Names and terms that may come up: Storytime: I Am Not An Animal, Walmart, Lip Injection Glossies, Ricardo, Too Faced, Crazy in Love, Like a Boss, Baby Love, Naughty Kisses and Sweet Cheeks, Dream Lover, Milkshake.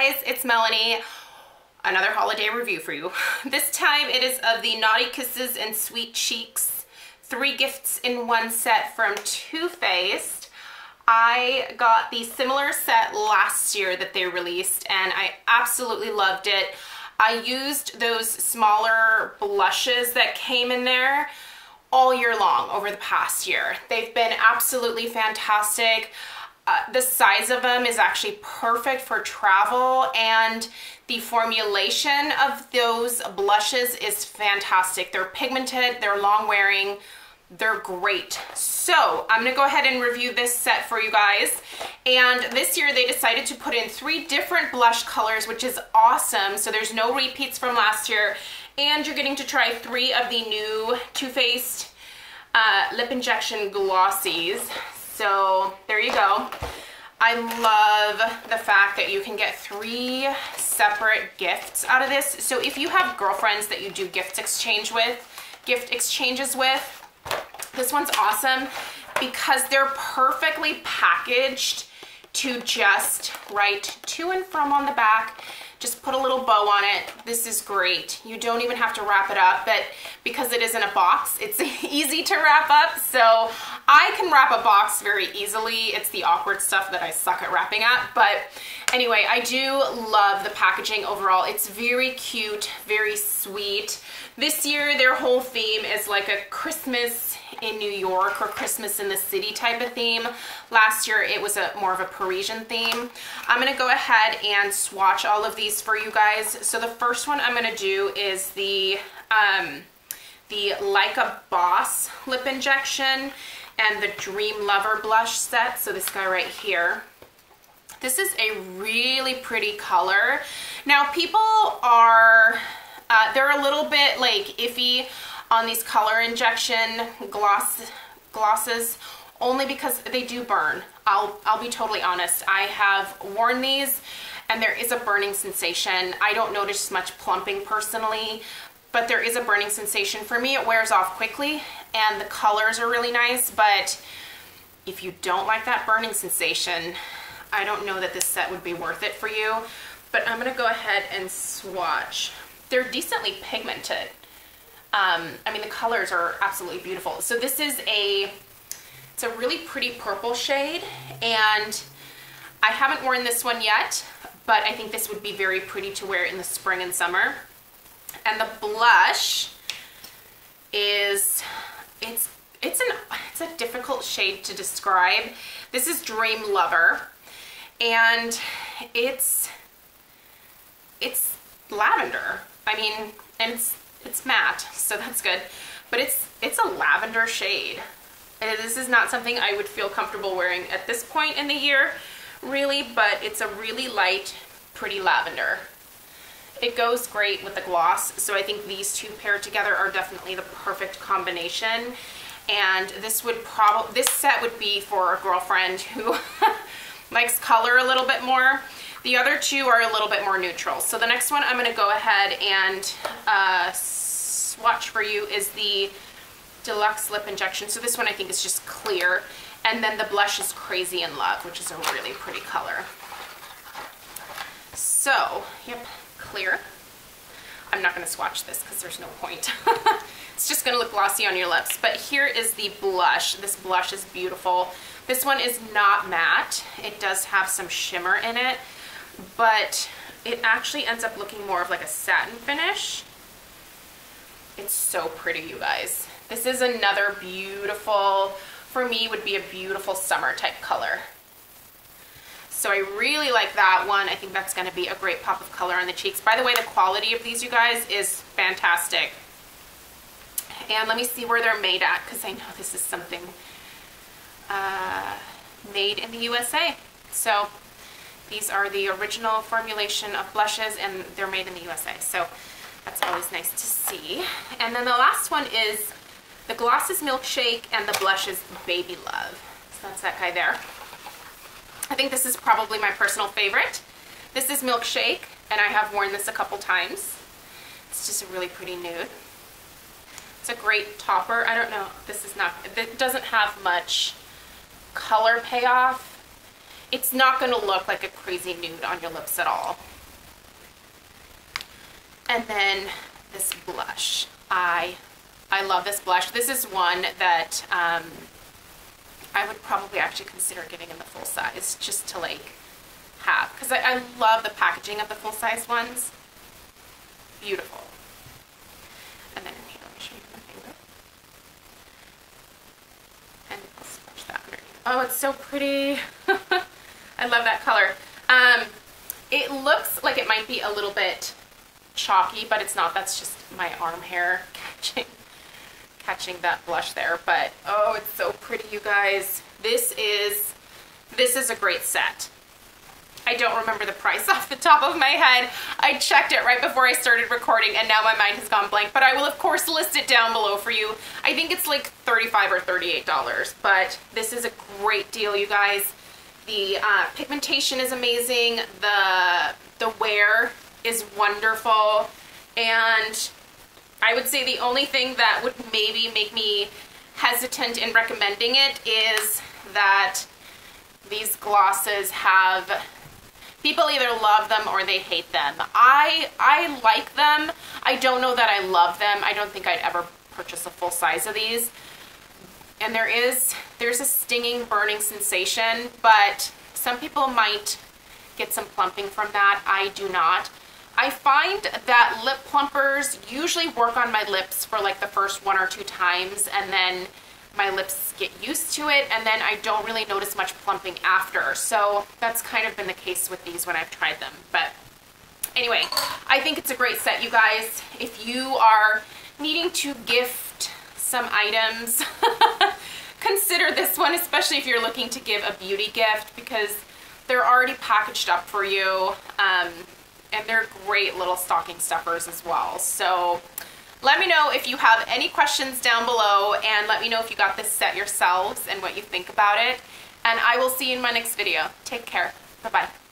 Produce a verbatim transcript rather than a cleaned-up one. guys, it's Melanie. Another holiday review for you. This time it is of the Naughty Kisses and Sweet Cheeks, three gifts in one set from Too Faced. I got the similar set last year that they released and I absolutely loved it. I used those smaller blushes that came in there all year long over the past year. They've been absolutely fantastic. Uh, the size of them is actually perfect for travel, and the formulation of those blushes is fantastic. They're pigmented, they're long wearing, they're great. So I'm gonna go ahead and review this set for you guys. And this year they decided to put in three different blush colors, which is awesome. So there's no repeats from last year, and you're getting to try three of the new Too Faced uh, Lip Injection Glossies. So there you go. I love the fact that you can get three separate gifts out of this. So if you have girlfriends that you do gift exchange with, gift exchanges with, this one's awesome because they're perfectly packaged to just write to and from on the back. Just put a little bow on it. This is great. You don't even have to wrap it up, but because it is in a box, it's easy to wrap up. So I can wrap a box very easily. It's the awkward stuff that I suck at wrapping up. But anyway, I do love the packaging overall. It's very cute, very sweet. This year, their whole theme is like a Christmas in New York or Christmas in the city type of theme. Last year, it was a more of a Parisian theme. I'm gonna go ahead and swatch all of these for you guys. So the first one I'm going to do is the um, the Like a Boss Lip Injection and the Dream Lover blush set. So this guy right here. This is a really pretty color. Now people are uh, they're a little bit like iffy on these color injection gloss glosses only because they do burn. I'll I'll be totally honest. I have worn these. And there is a burning sensation. I don't notice much plumping personally, but there is a burning sensation. For me, it wears off quickly and the colors are really nice, but if you don't like that burning sensation, I don't know that this set would be worth it for you. But I'm gonna go ahead and swatch. They're decently pigmented. Um, I mean, the colors are absolutely beautiful. So this is a, it's a really pretty purple shade, and I haven't worn this one yet, but I think this would be very pretty to wear in the spring and summer. And the blush is, it's it's an it's a difficult shade to describe. This is Dream Lover, and it's it's lavender. I mean, and it's it's matte, so that's good. But it's it's a lavender shade. And this is not something I would feel comfortable wearing at this point in the year, really, but it's a really light, pretty lavender. It goes great with the gloss, so I think these two paired together are definitely the perfect combination. And this would probably, this set would be for a girlfriend who likes color a little bit more. The other two are a little bit more neutral. So the next one I'm going to go ahead and uh, swatch for you is the Deluxe Lip Injection. So this one I think is just clear. And then the blush is Crazy in Love, which is a really pretty color. So, yep, clear. I'm not gonna swatch this because there's no point. It's just gonna look glossy on your lips. But here is the blush. This blush is beautiful. This one is not matte. It does have some shimmer in it, but it actually ends up looking more of like a satin finish. It's so pretty, you guys. This is another beautiful, for me, would be a beautiful summer type color. So I really like that one. I think that's gonna be a great pop of color on the cheeks. By the way, the quality of these, you guys, is fantastic. And let me see where they're made at, because I know this is something uh, made in the U S A. So these are the original formulation of blushes, and they're made in the U S A. So that's always nice to see. And then the last one is the gloss is Milkshake and the blush is Baby Love. So that's that guy there. I think this is probably my personal favorite. This is Milkshake, and I have worn this a couple times. It's just a really pretty nude. It's a great topper. I don't know, this is not, it doesn't have much color payoff. it's not going to look like a crazy nude on your lips at all. And then this blush. I I love this blush. This is one that um, I would probably actually consider getting in the full size just to like have. Because I, I love the packaging of the full size ones. Beautiful. And then in here, let me show you my finger. And I'll swatch that underneath. Oh, it's so pretty. I love that color. Um, it looks like it might be a little bit chalky, but it's not. That's just my arm hair catching catching that blush there. But oh, it's so pretty, you guys. This is this is a great set. I don't remember the price off the top of my head. I checked it right before I started recording and now my mind has gone blank, but I will of course list it down below for you. I think it's like thirty-five or thirty-eight dollars, but this is a great deal, you guys. The uh, pigmentation is amazing. The, the wear is wonderful. And I would say the only thing that would maybe make me hesitant in recommending it is that these glosses have... people either love them or they hate them. I I like them. I don't know that I love them. I don't think I'd ever purchase a full size of these. And there is there's a stinging, burning sensation, but some people might get some plumping from that. I do not. I find that lip plumpers usually work on my lips for like the first one or two times, and then my lips get used to it, and then I don't really notice much plumping after. So that's kind of been the case with these when I've tried them. But anyway, I think it's a great set, you guys. If you are needing to gift some items, consider this one, especially if you're looking to give a beauty gift, because they're already packaged up for you, um, and they're great little stocking stuffers as well. So let me know if you have any questions down below, and let me know if you got this set yourselves and what you think about it. And I will see you in my next video. Take care. Bye-bye.